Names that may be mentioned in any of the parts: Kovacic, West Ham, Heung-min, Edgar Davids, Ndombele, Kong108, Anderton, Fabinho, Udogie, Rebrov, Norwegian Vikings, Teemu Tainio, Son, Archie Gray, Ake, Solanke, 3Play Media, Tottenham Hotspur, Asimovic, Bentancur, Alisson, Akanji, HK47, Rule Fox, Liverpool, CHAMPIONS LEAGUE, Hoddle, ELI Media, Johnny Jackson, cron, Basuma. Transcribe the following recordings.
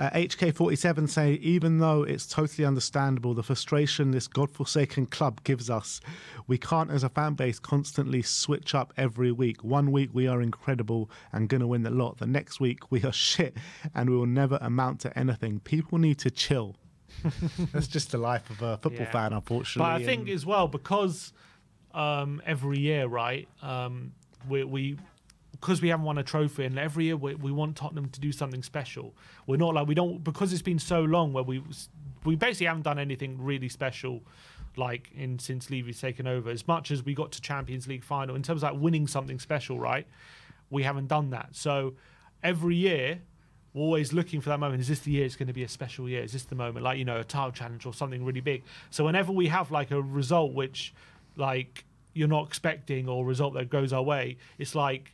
HK47 say, even though it's totally understandable the frustration this godforsaken club gives us, we can't as a fan base constantly switch up every week. 1 week we are incredible and going to win the lot. The next week we are shit and we will never amount to anything. People need to chill. That's just the life of a football fan, unfortunately. But I think as well, because every year, right, because we haven't won a trophy, and every year we want Tottenham to do something special. We're not like, we don't, because it's been so long where we basically haven't done anything really special, like since Levy's taken over. As much as we got to Champions League final in terms of like winning something special, right? We haven't done that. So every year we're always looking for that moment. Is this the year it's going to be a special year? Is this the moment, like, you know, a title challenge or something really big? So whenever we have like a result which like you're not expecting, or a result that goes our way, it's like,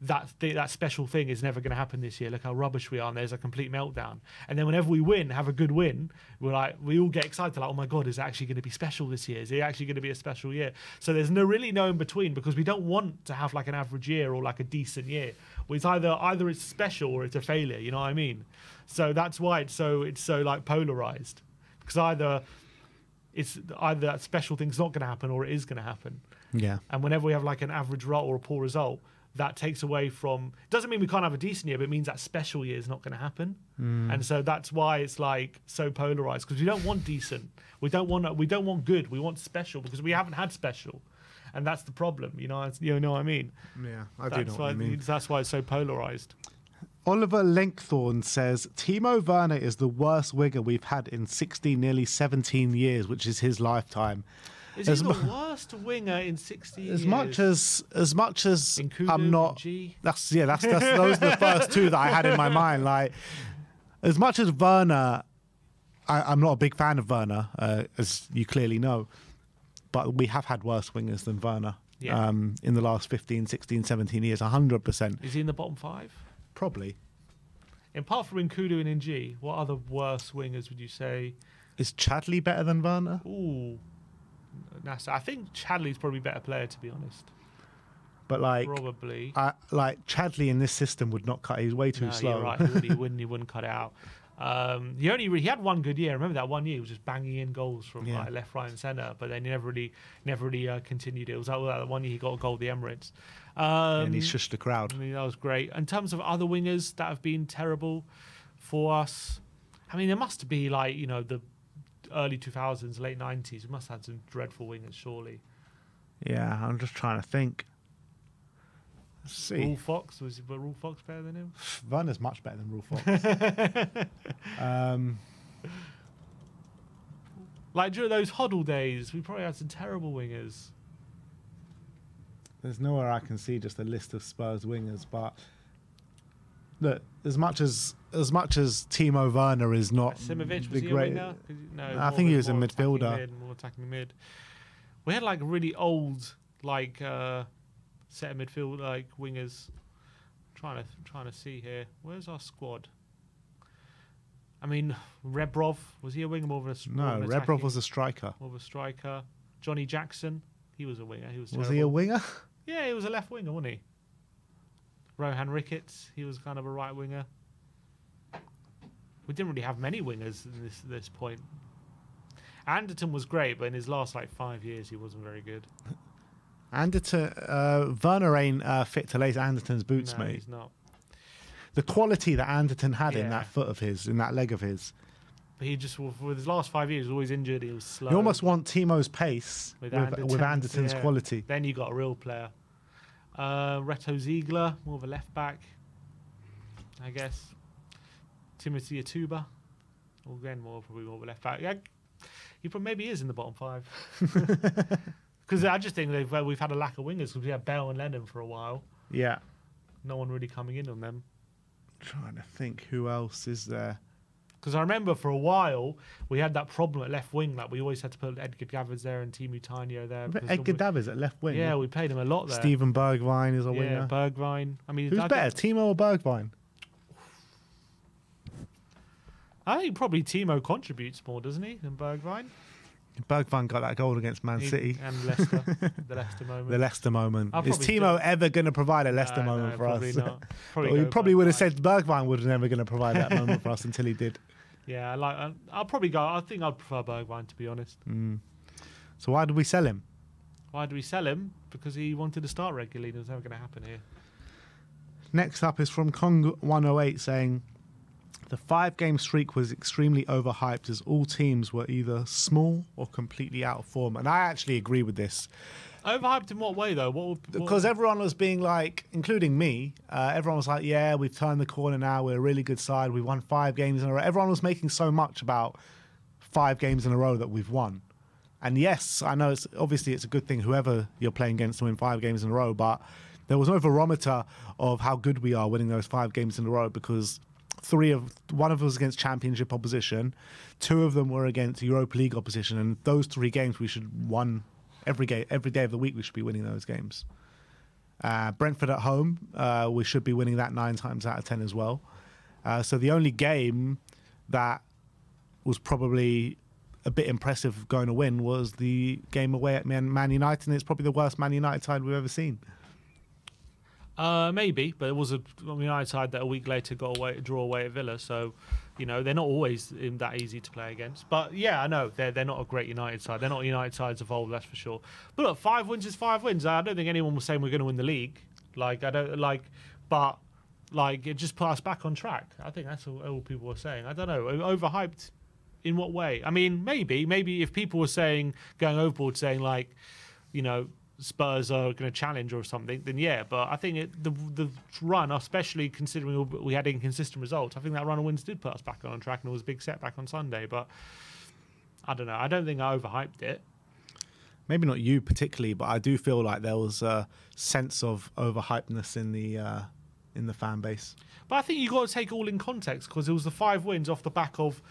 that special thing is never going to happen this year. Look how rubbish we are, and there's a complete meltdown. And then whenever we win, have a good win, we're like, we all get excited, like, oh my God, is it actually going to be special this year? Is it actually going to be a special year? So there's no really no in between, because we don't want to have like an average year or like a decent year. It's either it's special or it's a failure. You know what I mean? So that's why it's so like polarized, because either that special thing's not going to happen or it is going to happen. Yeah. And whenever we have like an average result or a poor result, that takes away from, doesn't mean we can't have a decent year, but it means that special year is not going to happen. And so that's why it's like so polarized, because we don't want decent, we don't want good, we want special, because we haven't had special, and that's the problem. You know what I mean? Yeah, I do know what you mean. That's why it's so polarized. Oliver Lengthorne says, Timo Werner is the worst winger we've had in nearly 17 years, which is his lifetime. Is he the worst winger in 60 years? As much as Kudu, I'm not. NG. That's those are the first two that I had in my mind. Like, as much as Werner, I'm not a big fan of Werner, as you clearly know, but we have had worse wingers than Werner in the last 15, 16, 17 years, 100%. Is he in the bottom five? Probably. Apart from Kudu and NG, what other worse wingers would you say? Is Chadley better than Werner? Ooh. NASA. I think Chadley's probably a better player, to be honest. But like, probably, like Chadley in this system would not cut. He's way too slow. You're right. He wouldn't cut it out. He had one good year. I remember that one year he was just banging in goals from like left, right, and centre. But then he never really continued it. It was like, well, that one year he got a goal at the Emirates, and he shushed the crowd. I mean, that was great. In terms of other wingers that have been terrible for us, I mean, there must be like, you know, the early 2000s, late 90s, we must have had some dreadful wingers, surely. Yeah, I'm just trying to think. Let's see. Rule Fox, were Rule Fox better than him? Werner's much better than Rule Fox. Like during those Hoddle days, we probably had some terrible wingers. There's nowhere I can see just a list of Spurs wingers, but look, as much as Timo Werner is not Asimovic, was he great, a winger? No, I think he was a midfielder. More attacking mid. We had like really old, like set of midfield like wingers. Trying to see here. Where's our squad? I mean, Rebrov, was he a winger, more of a no? Rebrov was a striker. More of a striker. Johnny Jackson, he was a winger. He was. Terrible. Was he a winger? Yeah, he was a left winger, wasn't he? Rohan Ricketts, he was kind of a right winger. We didn't really have many wingers at this point. Anderton was great, but in his last like 5 years, he wasn't very good. Anderton, Werner ain't fit to lace Anderton's boots, mate. He's not. The quality that Anderton had in that foot of his, in that leg of his. But he just, with his last 5 years, was always injured. He was slow. You almost want Timo's pace with Anderton's quality. Then you got a real player. Reto Ziegler, more of a left back, I guess. Timothy Atuba, again, probably more of a left back. Yeah, he probably maybe is in the bottom five, because I just think we've had a lack of wingers, because we had Bell and Lennon for a while. Yeah, no one really coming in on them. I'm trying to think who else is there. Because I remember for a while we had that problem at left wing, like we always had to put Edgar Davids there and Teemu Tainio there. But Edgar Davids at left wing. Yeah, we played him a lot there. Steven Bergwijn is our winger. Yeah, Bergwijn. I mean, who's better, Timo or Bergwijn? I think probably Timo contributes more, doesn't he, than Bergwijn? Bergwijn got that goal against Man City. And Leicester. The Leicester moment. The Leicester moment. Is Timo ever going to provide a Leicester moment for probably us? Not. Probably would have said Bergwijn was never going to provide that moment for us until he did. Yeah, I'll probably go. I think I'd prefer Bergwijn, to be honest. Mm. So why did we sell him? Why did we sell him? Because he wanted to start regularly and it was never going to happen here. Next up is from Kong108 saying... The 5-game streak was extremely overhyped as all teams were either small or completely out of form. And I actually agree with this. Overhyped in what way, though? Because everyone was being like, including me, everyone was like, yeah, we've turned the corner now. We're a really good side. We've won 5 games in a row. Everyone was making so much about 5 games in a row that we've won. And yes, I know it's obviously it's a good thing whoever you're playing against to win 5 games in a row, but there was no barometer of how good we are winning those 5 games in a row because... one of them was against championship opposition, 2 of them were against Europa League opposition, and those 3 games we should won every game, every day of the week we should be winning those games. Brentford at home, we should be winning that 9 times out of 10 as well. So the only game that was probably a bit impressive going to win was the game away at Man United, and it's probably the worst Man United side we've ever seen. Maybe, but it was a United side that a week later got a draw away at Villa, so you know they're not always that easy to play against. But yeah, I know they're not a great United side. They're not United sides of old, that's for sure. But look, 5 wins is 5 wins. I don't think anyone was saying we're going to win the league. Like I don't like, but like it just put us back on track. I think that's all people were saying. I don't know, overhyped in what way? I mean, maybe if people were saying going overboard, saying like, you know, Spurs are going to challenge or something, then yeah, but I think the run, especially considering we had inconsistent results, I think that run of wins did put us back on track, and it was a big setback on Sunday. But I don't know, I don't think I overhyped it. Maybe not you particularly, but I do feel like there was a sense of overhypeness in the fan base. But I think you got to take all in context, because it was the 5 wins off the back of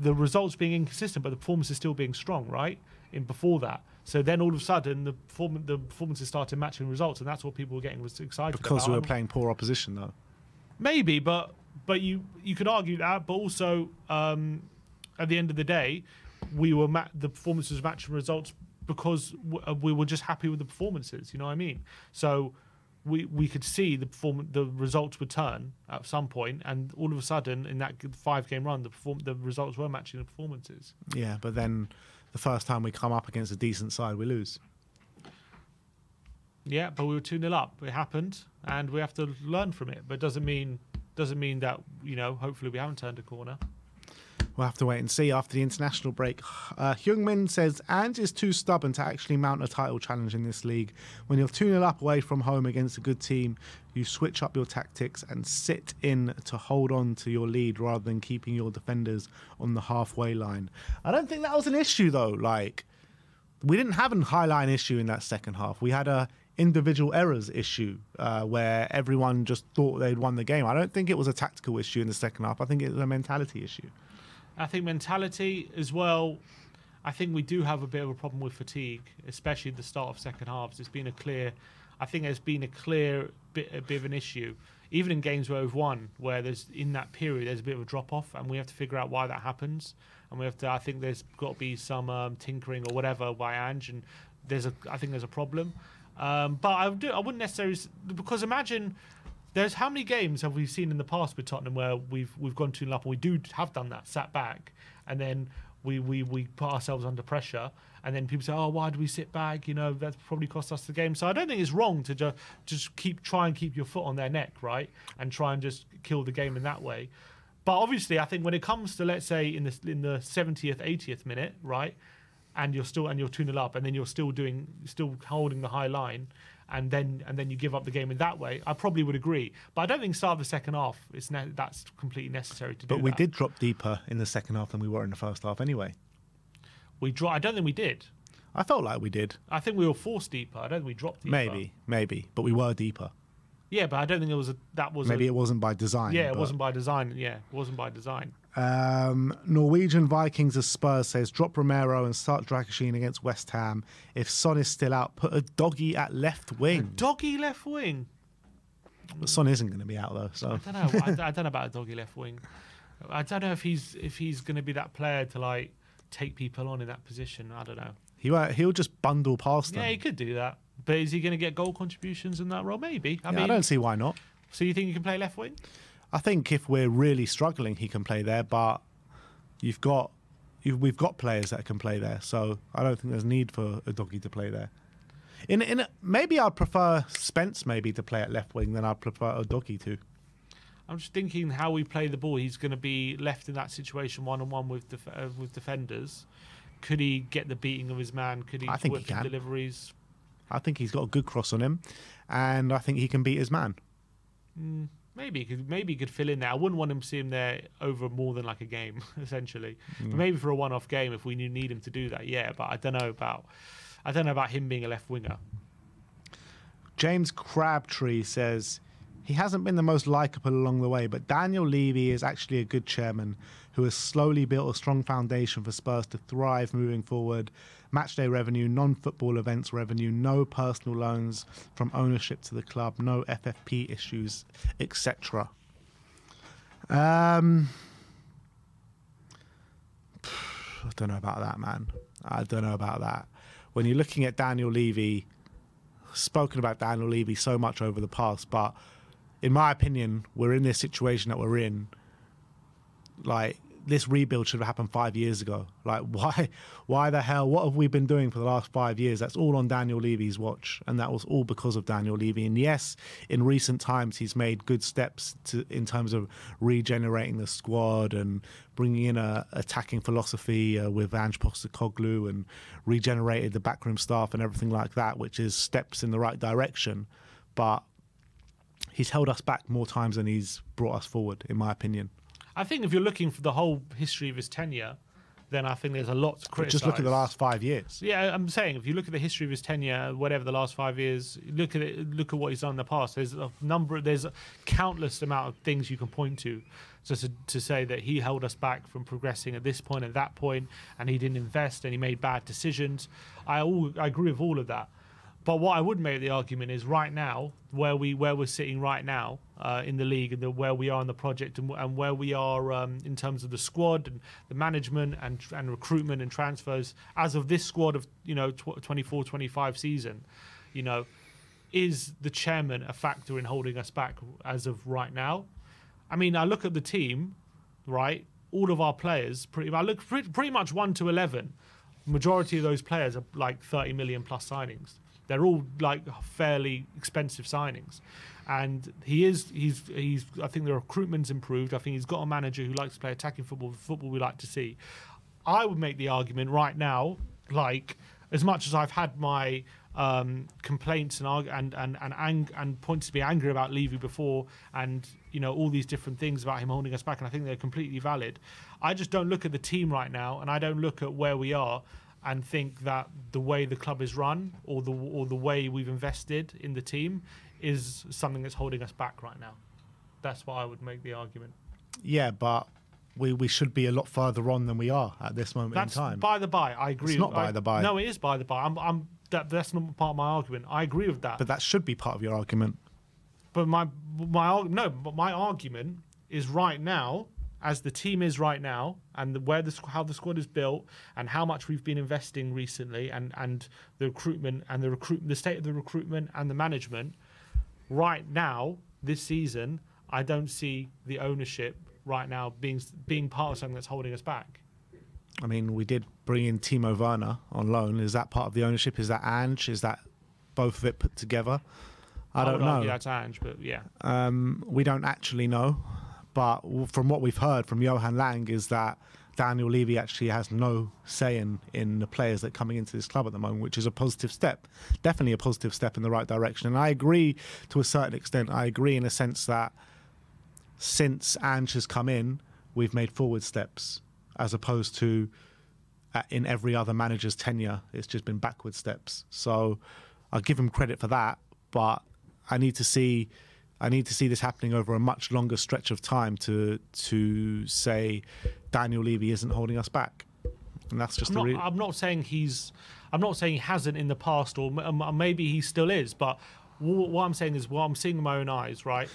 the results being inconsistent, but the performances still being strong, right? In before that. So then all of a sudden, the performances started matching results, and that's what people were getting excited about. Because we were playing poor opposition, though. Maybe, but you could argue that. But also, at the end of the day, we were the performances matching results because we were just happy with the performances. You know what I mean? So we could see the results would turn at some point, and all of a sudden, in that 5-game run, the results were matching the performances. Yeah, but then. The first time we come up against a decent side, we lose. Yeah, but we were 2-0 up. It happened, and we have to learn from it. But it doesn't mean that, you know, hopefully we haven't turned a corner. We'll have to wait and see after the international break. Heung-min says, Ange is too stubborn to actually mount a title challenge in this league. When you're 2-0 up away from home against a good team, you switch up your tactics and sit in to hold on to your lead rather than keeping your defenders on the halfway line. I don't think that was an issue, though. Like, we didn't have a high line issue in that second half. We had a individual errors issue where everyone just thought they'd won the game. I don't think it was a tactical issue in the second half. I think it was a mentality issue. I think mentality as well. I think we do have a bit of a problem with fatigue, especially at the start of second halves. It's been a clear, I think there's been a bit of an issue, even in games where we've won, where there's in that period there's a bit of a drop off, and we have to figure out why that happens. And we have to, I think there's got to be some tinkering or whatever by Ange, and I think there's a problem. But I wouldn't necessarily, because imagine. There's how many games have we seen in the past with Tottenham where we've gone 2-0 up, and we do have done that, sat back, and then we put ourselves under pressure, and then people say, oh, why do we sit back? You know, that's probably cost us the game. So I don't think it's wrong to just try and keep your foot on their neck, right, and try and just kill the game in that way. But obviously, I think when it comes to, let's say, in the 70th, 80th minute, right, and you're 2-0 up, and then you're still holding the high line. And then you give up the game in that way, I probably would agree. But I don't think start of the second half, that's completely necessary to do that. But we did drop deeper in the second half than we were in the first half anyway. I don't think we did. I felt like we did. I think we were forced deeper. I don't think we dropped deeper. Maybe. But we were deeper. Yeah, but I don't think maybe it wasn't by design. Yeah, it wasn't by design. Yeah, it wasn't by design. Norwegian Vikings as Spurs says, drop Romero and start Dragoshin against West Ham. If Son is still out, put Udogie at left wing. Udogie left wing? But Son isn't going to be out, though. So I don't know. I don't know about Udogie left wing. I don't know if he's going to be that player to, like, take people on in that position. I don't know. He'll just bundle past them. Yeah, he could do that. But is he going to get goal contributions in that role? Maybe. I mean, I don't see why not. So you think he can play left wing? I think if we're really struggling, he can play there. But we've got players that can play there, so I don't think there's need for Udogie to play there. Maybe I'd prefer Spence to play at left wing than I'd prefer Udogie to. I'm just thinking how we play the ball. He's going to be left in that situation one-on-one with defenders. Could he get the beating of his man? Could he work the deliveries? I think he's got a good cross on him, and I think he can beat his man. Maybe he could fill in there. I wouldn't want him to see him there over more than like a game, essentially. Mm. But maybe for a one-off game, if we need him to do that, yeah. But I don't know about, him being a left winger. James Crabtree says he hasn't been the most likable along the way, but Daniel Levy is actually a good chairman who has slowly built a strong foundation for Spurs to thrive moving forward. Matchday revenue, non-football events revenue, no personal loans from ownership to the club, no FFP issues, etc. I don't know about that, man. I don't know about that. When you're looking at Daniel Levy, spoken about Daniel Levy so much over the past, but in my opinion, we're in this situation that we're in. Like, this rebuild should have happened 5 years ago. Like, why the hell? What have we been doing for the last 5 years? That's all on Daniel Levy's watch, and that was all because of Daniel Levy. And yes, in recent times, he's made good steps in terms of regenerating the squad and bringing in a attacking philosophy with Ange Postecoglou, and regenerated the backroom staff and everything like that, which is steps in the right direction. But he's held us back more times than he's brought us forward, in my opinion. I think if you're looking for the whole history of his tenure, then I think there's a lot to criticize. Just look at the last 5 years. Yeah, I'm saying if you look at the history of his tenure, whatever the last 5 years, look at it, look at what he's done in the past. There's a number, there's a countless amount of things you can point to, just to say that he held us back from progressing at this point and that point, and he didn't invest and he made bad decisions. I agree with all of that. But what I would make the argument is right now, where we're sitting right now in the league, and where we are in the project, and where we are in terms of the squad and the management and recruitment and transfers, as of this squad of 24-25 season, is the chairman a factor in holding us back as of right now? I mean, I look at the team, right? All of our players, pretty much 1 to 11. Majority of those players are like 30 million plus signings. They're all like fairly expensive signings, and I think the recruitment's improved. I think he's got a manager who likes to play attacking football. Football we like to see. I would make the argument right now, like as much as I've had my complaints and points to be angry about Levy before, and all these different things about him holding us back, and I think they're completely valid. I just don't look at the team right now, and I don't look at where we are and think that the way the club is run or the way we've invested in the team is something that's holding us back right now. That's why I would make the argument. Yeah, but we should be a lot further on than we are at this moment in time. That's by the by. I agree. It's not by the by. No, it is by the by. That's not part of my argument. I agree with that. But that should be part of your argument. But my argument is right now, as the team is right now, and how the squad is built, and how much we've been investing recently, and the recruitment the state of the recruitment and the management, right now this season, I don't see the ownership right now being part of something that's holding us back. I mean, we did bring in Timo Werner on loan. Is that part of the ownership? Is that Ange? Is that both of it put together? I don't know. Yeah, that's Ange, but yeah, we don't actually know. But from what we've heard from Johan Lang is that Daniel Levy actually has no say in the players that are coming into this club at the moment, which is a positive step. Definitely a positive step in the right direction. And I agree to a certain extent. I agree in a sense that since Ange has come in, we've made forward steps, as opposed to in every other manager's tenure, it's just been backward steps. So I'll give him credit for that, but I need to see this happening over a much longer stretch of time to say Daniel Levy isn't holding us back, and that's just the reason. I'm not saying he hasn't in the past, or maybe he still is. But what I'm saying is, what I'm seeing in my own eyes, right?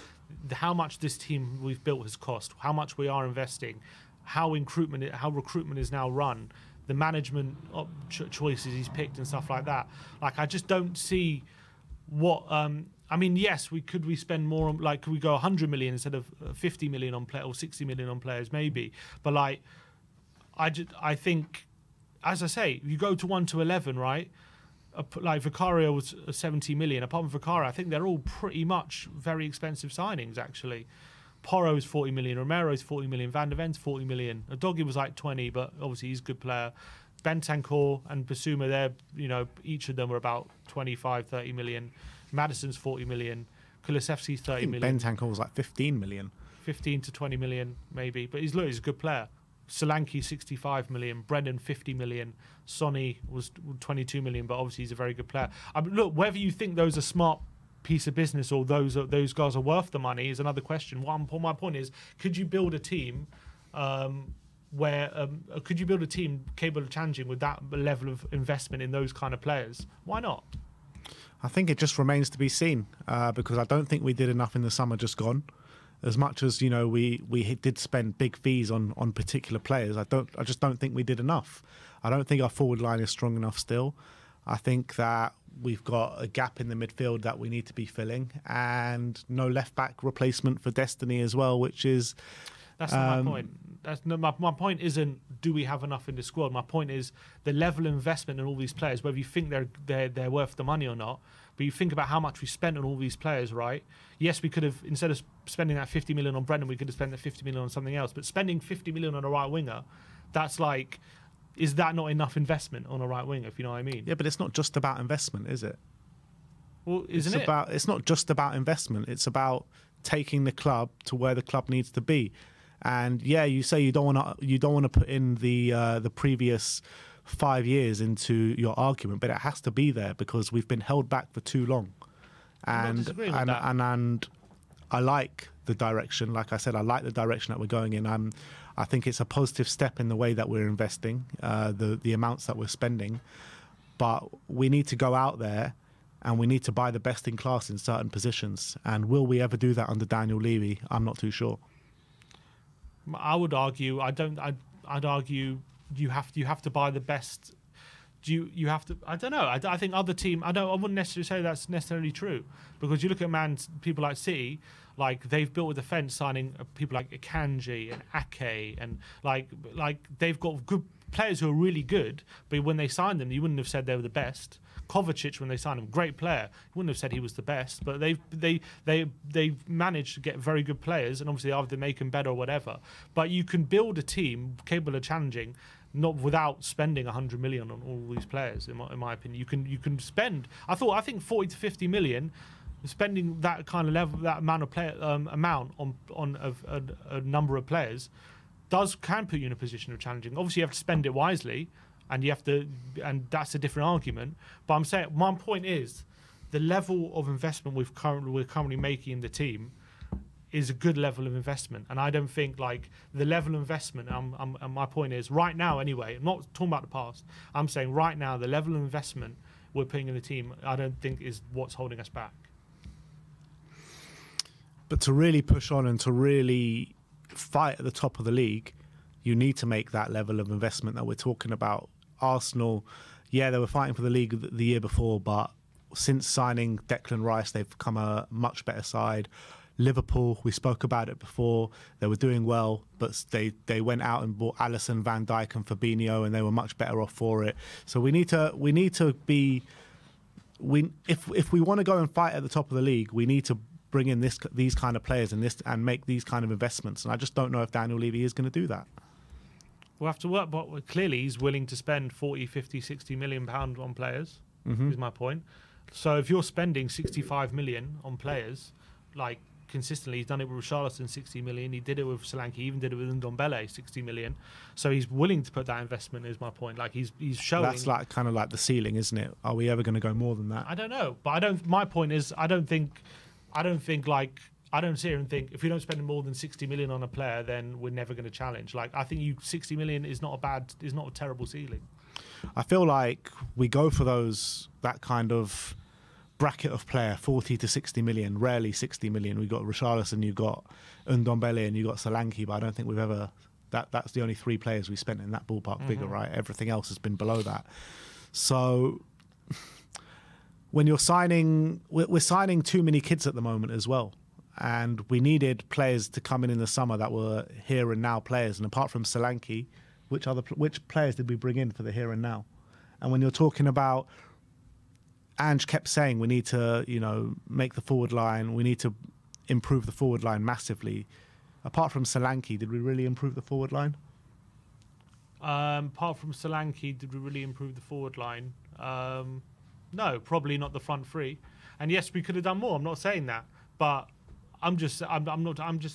How much this team we've built has cost, how much we are investing, how recruitment is now run. the management choices he's picked and stuff like that. Like, I just don't see what. I mean, yes, could we spend more on, like, could we go 100 million instead of 50 million on play, or 60 million on players, maybe. But like, I think, as I say, you go to 1 to 11, right? Like Vicario was 70 million. Apart from Vicario, I think they're all pretty much very expensive signings, actually. Porro's 40 million, Romero's 40 million, Van de Ven's 40 million. Udogie was like 20, but obviously he's a good player. Bentancur and Basuma, they're, you know, each of them were about 25, 30 million. Madison's 40 million, Kulusevski's 30 million. Bentancur was like 15 million. 15 to 20 million, maybe. But he's, look, he's a good player. Solanke, 65 million. Brennan, 50 million. Sonny was 22 million, but obviously he's a very good player. I mean, look, whether you think those are smart piece of business or those guys are worth the money is another question. My point is, could you build a team could you build a team capable of challenging with that level of investment in those kind of players? Why not? I think it just remains to be seen because I don't think we did enough in the summer just gone. As much as, you know, we did spend big fees on particular players, I just don't think we did enough. I don't think our forward line is strong enough still. I think that we've got a gap in the midfield that we need to be filling, and no left back replacement for Destiny as well, which is. That's not my point. That's no, my point isn't do we have enough in the squad. My point is the level of investment in all these players, whether you think they're worth the money or not. But you think about how much we spent on all these players, right? Yes, we could have, instead of spending that 50 million on Brendan, we could have spent that 50 million on something else. But spending 50 million on a right winger, that's like, is that not enough investment on a right winger? If you know what I mean? Yeah, but it's not just about investment, is it? Well, isn't it? It's not just about investment. It's about taking the club to where the club needs to be. And yeah, you say you don't want to put in the previous 5 years into your argument, but it has to be there because we've been held back for too long. And I like the direction. Like I said, I like the direction that we're going in. I think it's a positive step in the way that we're investing, the amounts that we're spending. But we need to go out there and we need to buy the best in class in certain positions. And will we ever do that under Daniel Levy? I'm not too sure. I would argue. I'd argue you have to buy the best. You have to. I don't know. I think other team. I wouldn't necessarily say that's necessarily true because you look at people like City, like they've built a defence, signing people like Akanji and Ake, and like they've got good players who are really good. But when they signed them, you wouldn't have said they were the best. Kovacic, when they signed him, great player. You wouldn't have said he was the best, but they've managed to get very good players, and obviously either make them better or whatever. But you can build a team capable of challenging, not without spending 100 million on all these players. In my opinion, you can spend. I think 40 to 50 million. Spending that kind of level, that amount of player on a number of players, can put you in a position of challenging. Obviously, you have to spend it wisely. And you have to, and that's a different argument. But I'm saying my point is, the level of investment we're currently making in the team is a good level of investment. And I don't think like the level of investment. And my point is right now anyway. I'm not talking about the past. I'm saying right now the level of investment we're putting in the team, I don't think is what's holding us back. But to really push on and to really fight at the top of the league, you need to make that level of investment that we're talking about. Arsenal, yeah, they were fighting for the league the year before, but since signing Declan Rice, they've become a much better side. Liverpool, we spoke about it before, they were doing well, but they went out and bought Alisson, Van Dijk and Fabinho, and they were much better off for it. So if we want to go and fight at the top of the league, we need to bring in these kind of players and make these kind of investments. And I just don't know if Daniel Levy is going to do that. We'll have to work, but clearly he's willing to spend 40, 50, 60 million pounds on players, is my point. So if you're spending 65 million on players, like consistently, he's done it with Richarlison, 60 million. He did it with Solanke, he even did it with Ndombele, 60 million. So he's willing to put that investment, is my point. Like he's showing. That's like kind of like the ceiling, isn't it? Are we ever going to go more than that? I don't know, but my point is, I don't think like. I don't sit here and think if we don't spend more than 60 million on a player, then we're never going to challenge. Like I think 60 million is not a terrible ceiling. I feel like we go for that kind of bracket of player, 40 to 60 million, rarely 60 million. We've got Richarlison, you've got Ndombele and you've got Solanke, but I don't think we've ever That's the only three players we spent in that ballpark figure, right? Everything else has been below that. So when you're signing, we're signing too many kids at the moment as well. And we needed players to come in the summer that were here and now players. And apart from Solanke, which players did we bring in for the here and now? And when you're talking about, Ange kept saying we need to, you know, make the forward line. We need to improve the forward line massively. Apart from Solanke, did we really improve the forward line? Apart from Solanke, did we really improve the forward line? No, probably not the front three. And yes, we could have done more. I'm not saying that, but I'm just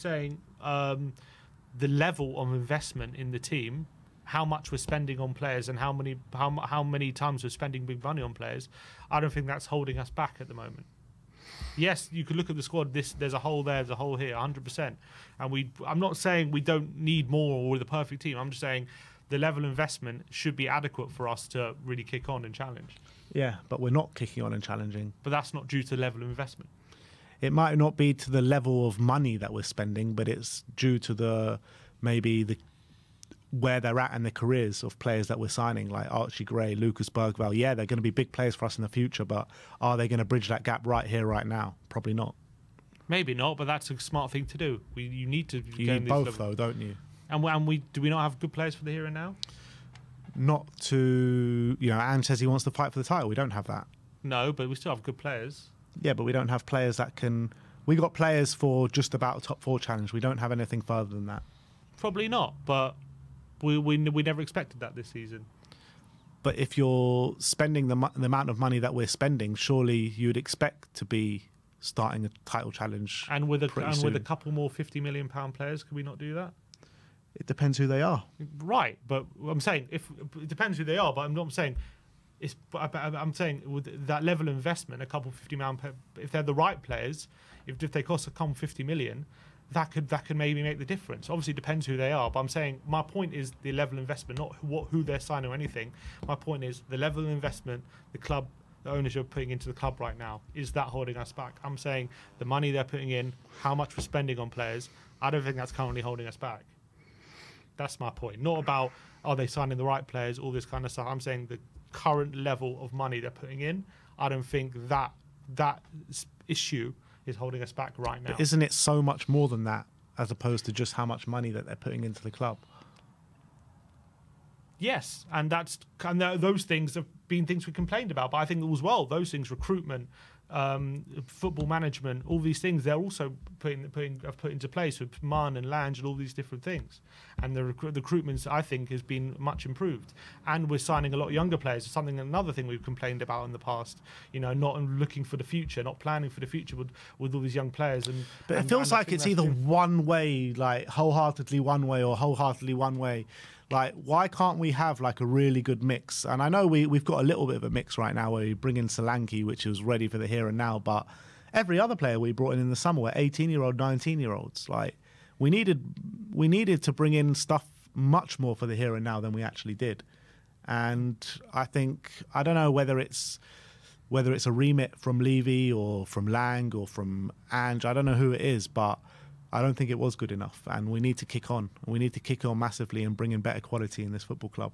saying the level of investment in the team, how much we're spending on players, and how many times we're spending big money on players. I don't think that's holding us back at the moment. Yes, you could look at the squad. There's a hole there, there's a hole here, 100%. And I'm not saying we don't need more or we're the perfect team. I'm just saying the level of investment should be adequate for us to really kick on and challenge. Yeah, but we're not kicking on and challenging. But that's not due to the level of investment. It might not be to the level of money that we're spending, but it's due to the where they're at and the careers of players that we're signing, like Archie Gray, Lucas Bergwijn. Yeah, they're going to be big players for us in the future, but are they going to bridge that gap right here, right now? Probably not. Maybe not, but that's a smart thing to do. You need to. You need both, though, don't you? And we do we not have good players for the here and now? Not to, you know, Ange says he wants to fight for the title. We don't have that. No, but we still have good players. Yeah, but we don't have players that can. We got players for just about a top four challenge. We don't have anything further than that. Probably not, but. We never expected that this season. But if you're spending the amount of money that we're spending, surely you'd expect to be starting a title challenge. And with a couple more £50 million players, could we not do that? It depends who they are. Right, but I'm saying it depends who they are. But I'm not saying it's. I'm saying with that level of investment, a couple £50 million. If they're the right players, if they cost a couple £50 million. That could maybe make the difference. Obviously, it depends who they are. But I'm saying my point is the level of investment, not who they're signing or anything. My point is the level of investment the club, the owners are putting into the club right now. Is that holding us back? I'm saying the money they're putting in, how much we're spending on players. I don't think that's currently holding us back. That's my point. Not about are they signing the right players, all this kind of stuff. I'm saying the current level of money they're putting in. I don't think that issue is holding us back right now. But isn't it so much more than that, as opposed to just how much money that they're putting into the club? Yes, and those things have been things we complained about. But I think as well, those things, recruitment, football management, all these things, they're also put into place with Man and Lange and all these different things. And the recruitment, I think, has been much improved. And we're signing a lot of younger players. Another thing we've complained about in the past, you know, not looking for the future, not planning for the future with all these young players. But it feels like it's either one way, like wholeheartedly one way or wholeheartedly one way. Like, why can't we have like a really good mix? And I know we've got a little bit of a mix right now where we bring in Solanke, which is ready for the here and now, but every other player we brought in the summer were 18-year-old, 19-year-olds. Like, we needed to bring in stuff much more for the here and now than we actually did. And I think, I don't know whether it's a remit from Levy or from Lang or from Ange, I don't know who it is, but I don't think it was good enough, and we need to kick on. We need to kick on massively and bring in better quality in this football club.